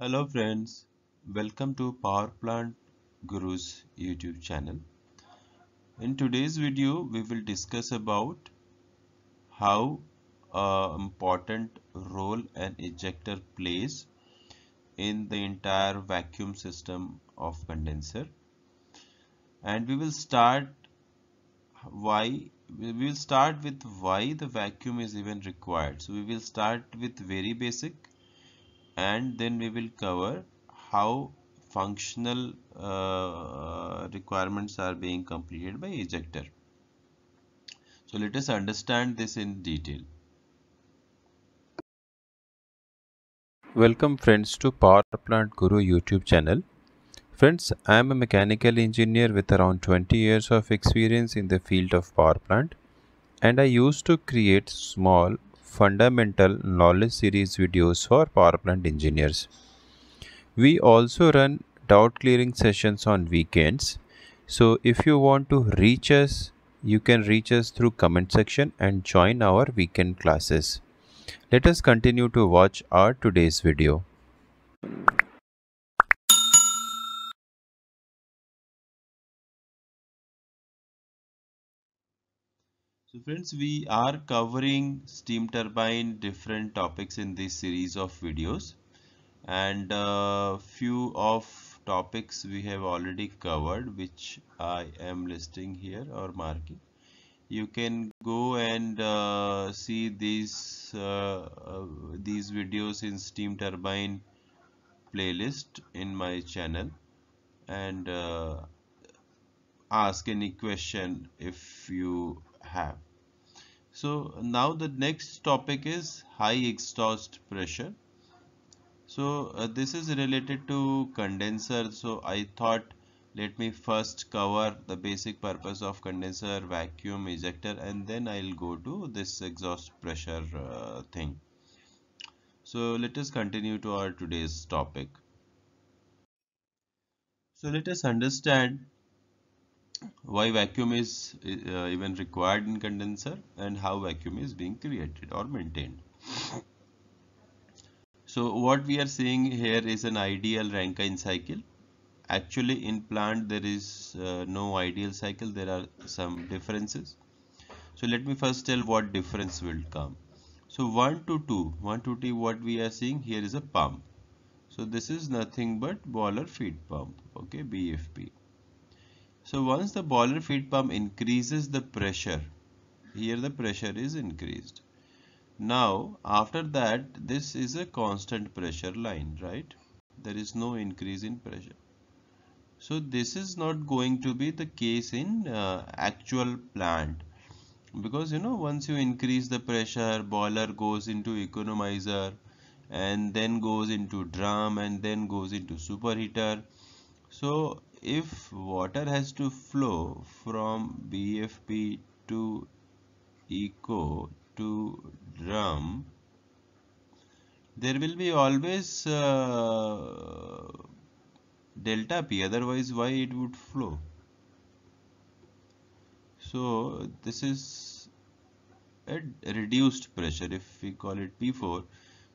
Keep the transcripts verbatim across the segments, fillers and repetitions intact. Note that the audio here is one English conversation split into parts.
Hello friends, welcome to Power Plant Guru's YouTube channel. In today's video, we will discuss about how uh, important role an ejector plays in the entire vacuum system of condenser. And we will start why we will start with why the vacuum is even required. So we will start with very basic, and then we will cover how functional uh, requirements are being completed by ejector. So let us understand this in detail. Welcome friends to Power Plant Guru YouTube channel. Friends, I am a mechanical engineer with around twenty years of experience in the field of power plant, and I used to create small fundamental knowledge series videos for power plant engineers. We also run doubt clearing sessions on weekends. So if you want to reach us, you can reach us through comment section and join our weekend classes. Let us continue to watch our today's video. So friends, we are covering steam turbine different topics in this series of videos, and uh, few of topics we have already covered, which I am listing here or marking. You can go and uh, see these uh, uh, these videos in steam turbine playlist in my channel, and uh, ask any question if you have. So now the next topic is high exhaust pressure. So uh, this is related to condenser. So I thought let me first cover the basic purpose of condenser, vacuum, ejector, and then I'll go to this exhaust pressure uh, thing. So let us continue to our today's topic. So let us understand why vacuum is uh, even required in condenser and how vacuum is being created or maintained. So what we are seeing here is an ideal Rankine cycle. Actually in plant there is uh, no ideal cycle, there are some differences. So let me first tell what difference will come. So one to two, one to T, what we are seeing here is a pump. So this is nothing but boiler feed pump, okay, B F P. So once the boiler feed pump increases the pressure, here the pressure is increased. Now after that, this is a constant pressure line, right? There is no increase in pressure. So this is not going to be the case in uh, actual plant, because you know, once you increase the pressure, boiler goes into economizer and then goes into drum and then goes into superheater. So if water has to flow from B F P to eco to drum, there will be always uh, delta P, otherwise why it would flow. So this is a reduced pressure, if we call it P four.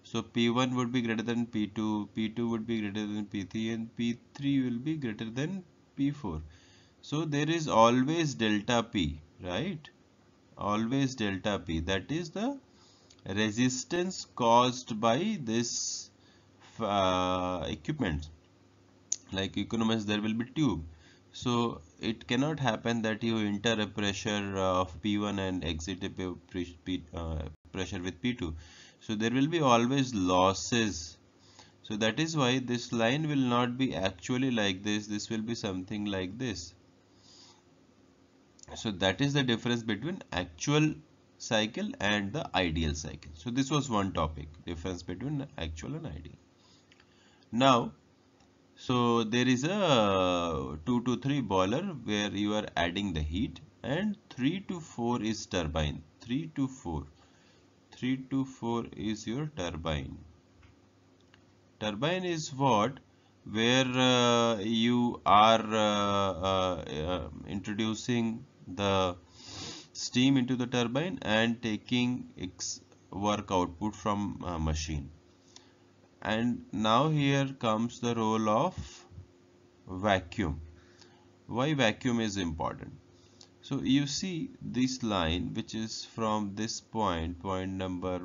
So P one would be greater than P two, P two would be greater than P three, and P three will be greater than P four. So there is always delta P, right? Always delta P. That is the resistance caused by this uh, equipment. Like economizer, there will be tube. So it cannot happen that you enter a pressure of P one and exit a pressure with P two. So there will be always losses. So that is why this line will not be actually like this. This will be something like this. So that is the difference between actual cycle and the ideal cycle. So this was one topic, difference between actual and ideal. Now, so there is a two to three boiler where you are adding the heat, and three to four is turbine. three to four. three to four is your turbine. Turbine is what? Where uh, you are uh, uh, uh, introducing the steam into the turbine and taking its work output from a machine. And now here comes the role of vacuum. Why vacuum is important? So you see this line which is from this point, point number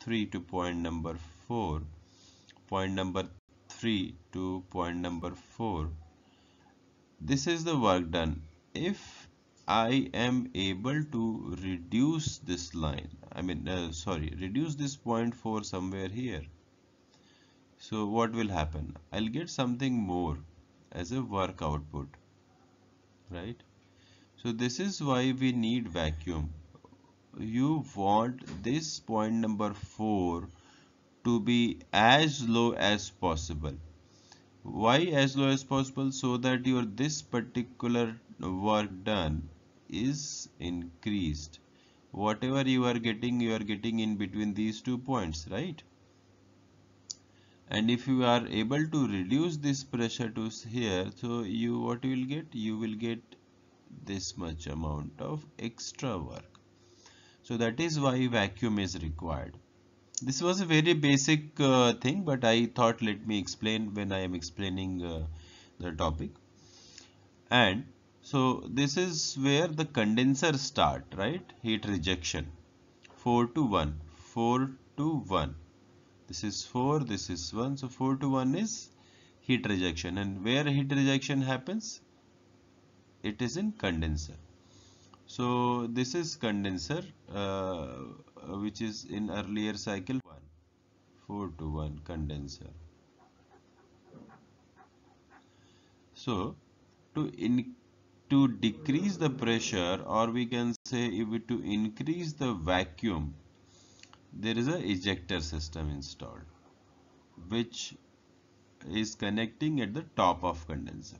three to point number four, point number three to point number four. This is the work done. If I am able to reduce this line, I mean uh, sorry, reduce this point four somewhere here. So what will happen? I'll get something more as a work output, right? So this is why we need vacuum. You want this point number four to be as low as possible. Why as low as possible? So that your this particular work done is increased. Whatever you are getting, you are getting in between these two points, right? And if you are able to reduce this pressure to here, so you what you will get? You will get this much amount of extra work. So that is why vacuum is required. This was a very basic uh, thing, but I thought let me explain when I am explaining uh, the topic. And so this is where the condenser start, right? Heat rejection. four to one. four to one. This is four, this is one. So four to one is heat rejection. And where heat rejection happens? It is in condenser. So this is condenser, uh, which is in earlier cycle. four to one condenser. So to in to decrease the pressure, or we can say if to increase the vacuum, there is a ejector system installed, which is connecting at the top of condenser.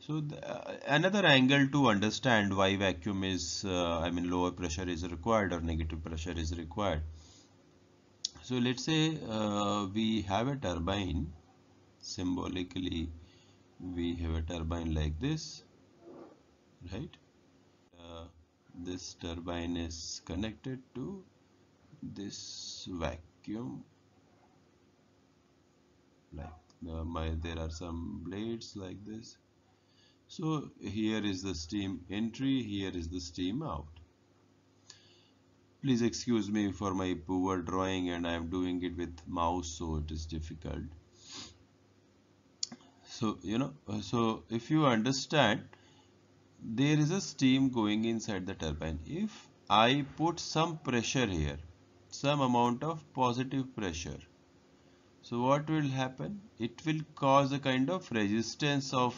So the, uh, another angle to understand why vacuum is, uh, I mean lower pressure is required or negative pressure is required. So let's say uh, we have a turbine, symbolically we have a turbine like this, right? Uh, this turbine is connected to this vacuum, like uh, my, there are some blades like this. So here is the steam entry, here is the steam out. Please excuse me for my poor drawing, and I am doing it with mouse, so it is difficult. So, you know, so if you understand, there is a steam going inside the turbine. If I put some pressure here, some amount of positive pressure, so what will happen? It will cause a kind of resistance of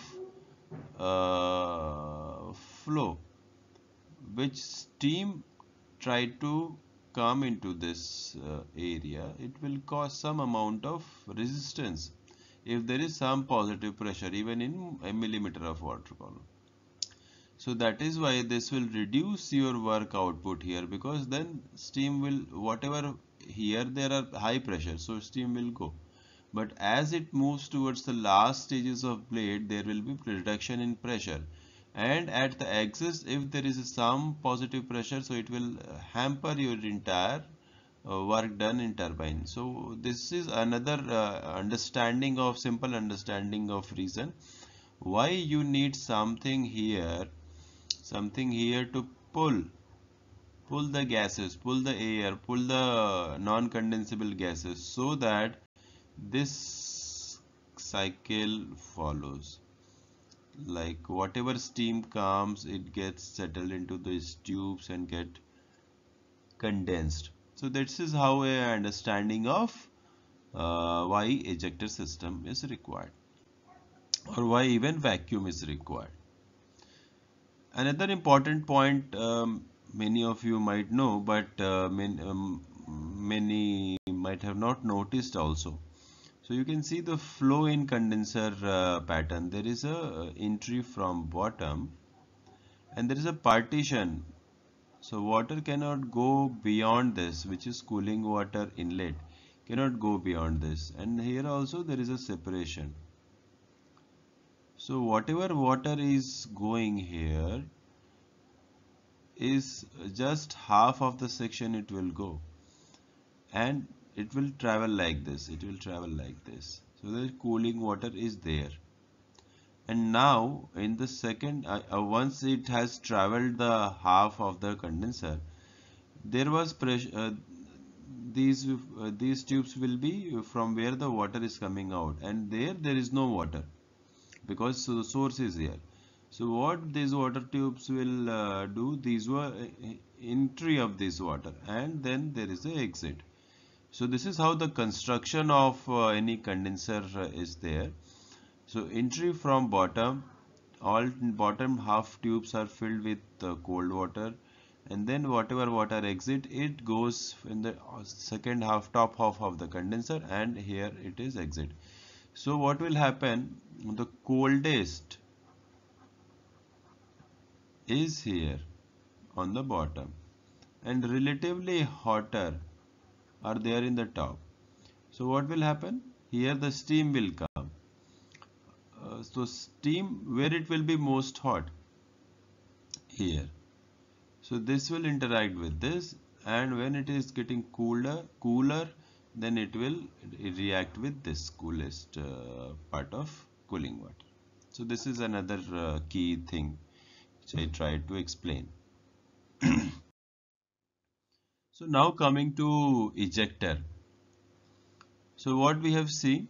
Uh, flow, which steam try to come into this uh, area. It will cause some amount of resistance if there is some positive pressure, even in a millimeter of water column. So that is why this will reduce your work output here, because then steam will, whatever here there are high pressure, so steam will go. But as it moves towards the last stages of blade, there will be reduction in pressure. And at the axis, if there is some positive pressure, so it will hamper your entire uh, work done in turbine. So this is another uh, understanding of, simple understanding of reason why you need something here, something here to pull, pull the gases, pull the air, pull the non-condensable gases, so that this cycle follows. Like whatever steam comes, it gets settled into these tubes and get condensed. So this is how a understanding of uh, why ejector system is required, or why even vacuum is required. Another important point, um, many of you might know, but uh, many, um, many might have not noticed also. So you can see the flow in condenser uh, pattern. There is a uh, entry from bottom, and there is a partition. So water cannot go beyond this, which is cooling water inlet, cannot go beyond this. And here also there is a separation. So whatever water is going here is just half of the section it will go. And it will travel like this, it will travel like this. So the cooling water is there. And now in the second, uh, uh, once it has traveled the half of the condenser, there was pressure, uh, these, uh, these tubes will be from where the water is coming out, and there there is no water because the source is here. So what these water tubes will uh, do, these were entry of this water and then there is an exit. So this is how the construction of uh, any condenser uh, is there. So entry from bottom, all bottom half tubes are filled with uh, cold water, and then whatever water exit, it goes in the second half, top half of the condenser, and here it is exit. So what will happen, the coldest is here on the bottom and relatively hotter are there in the top. So what will happen, here the steam will come. So steam, where it will be most hot, here. So this will interact with this, and when it is getting cooler, cooler, then it will react with this coolest uh, part of cooling water. So this is another uh, key thing which I tried to explain. So now coming to ejector. So what we have seen.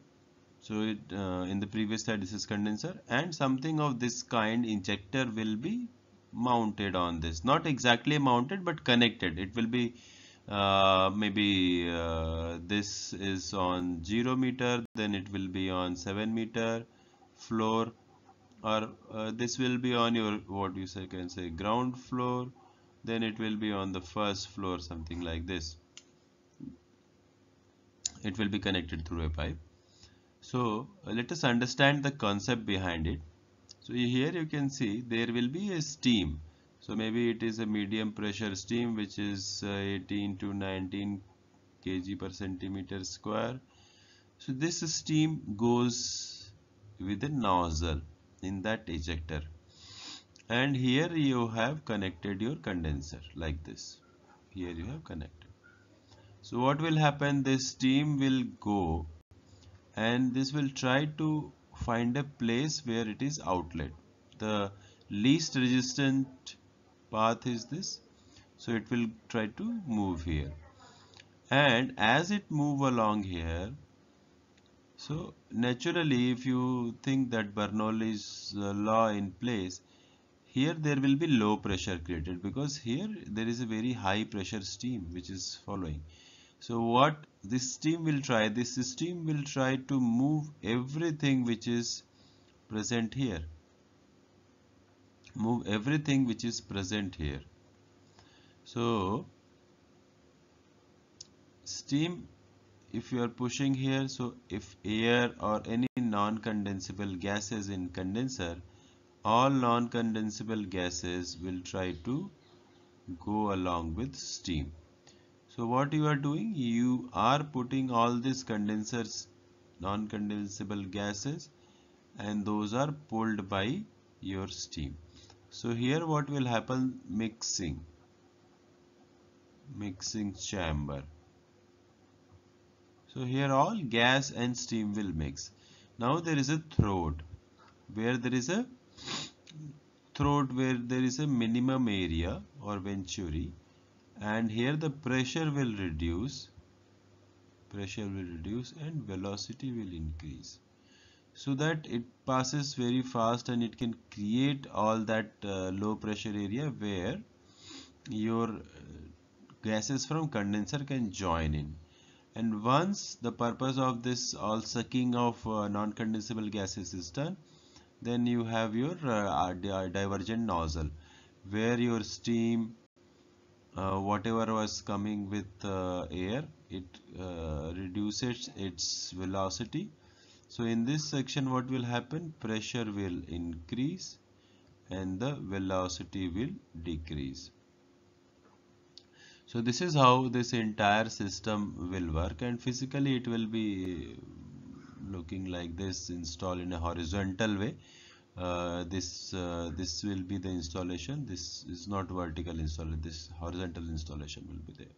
So it, uh, in the previous slide, this is condenser, and something of this kind ejector will be mounted on this. Not exactly mounted, but connected. It will be uh, maybe uh, this is on zero meter, then it will be on seven meter floor, or uh, this will be on your, what you say, can say ground floor, then it will be on the first floor, something like this. It will be connected through a pipe. So uh, let us understand the concept behind it. So here you can see there will be a steam. So maybe it is a medium pressure steam which is uh, eighteen to nineteen kg per centimeter square. So this steam goes with a nozzle in that ejector. And here you have connected your condenser like this. Here you have connected. So what will happen? This steam will go, and this will try to find a place where it is outlet. The least resistant path is this, so it will try to move here, and as it move along here, so naturally if you think that Bernoulli's law in place, here there will be low pressure created because here there is a very high pressure steam which is following. So what this steam will try, this steam will try to move everything which is present here. Move everything which is present here. So steam, if you are pushing here, so if air or any non-condensable gases in condenser, all non-condensable gases will try to go along with steam. So what you are doing, you are putting all these condensers, non-condensable gases, and those are pulled by your steam. So here what will happen, mixing, mixing chamber. So here all gas and steam will mix. Now there is a throat, where there is a throat where there is a minimum area or venturi. And here the pressure will reduce, pressure will reduce and velocity will increase, so that it passes very fast and it can create all that uh, low pressure area where your uh, gases from condenser can join in. And once the purpose of this all sucking of uh, non-condensable gases is done, then you have your uh, divergent nozzle where your steam, Uh, whatever was coming with uh, air, it uh, reduces its velocity. So in this section what will happen, pressure will increase and the velocity will decrease. So this is how this entire system will work, and physically it will be looking like this, installed in a horizontal way. Uh, this uh, this will be the installation. This is not vertical installation, this horizontal installation will be there.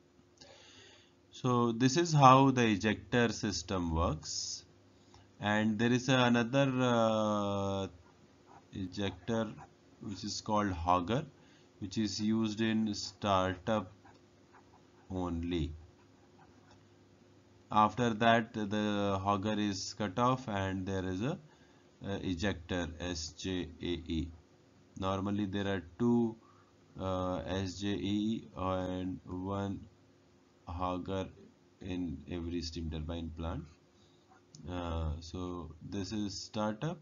So this is how the ejector system works. And there is another uh, ejector which is called Hauger, which is used in startup only. After that the Hauger is cut off and there is a uh, ejector S J A E. Normally there are two uh, S J A E and one Hauger in every steam turbine plant. Uh, so this is startup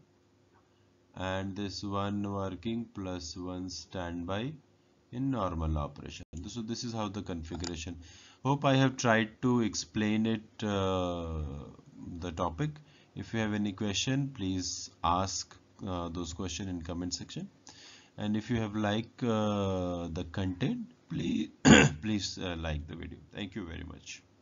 and this one working plus one standby in normal operation. So this is how the configuration. Hope I have tried to explain it uh, the topic. If you have any question, please ask uh, those questions in comment section. And if you have liked uh, the content, please please uh, like the video. Thank you very much.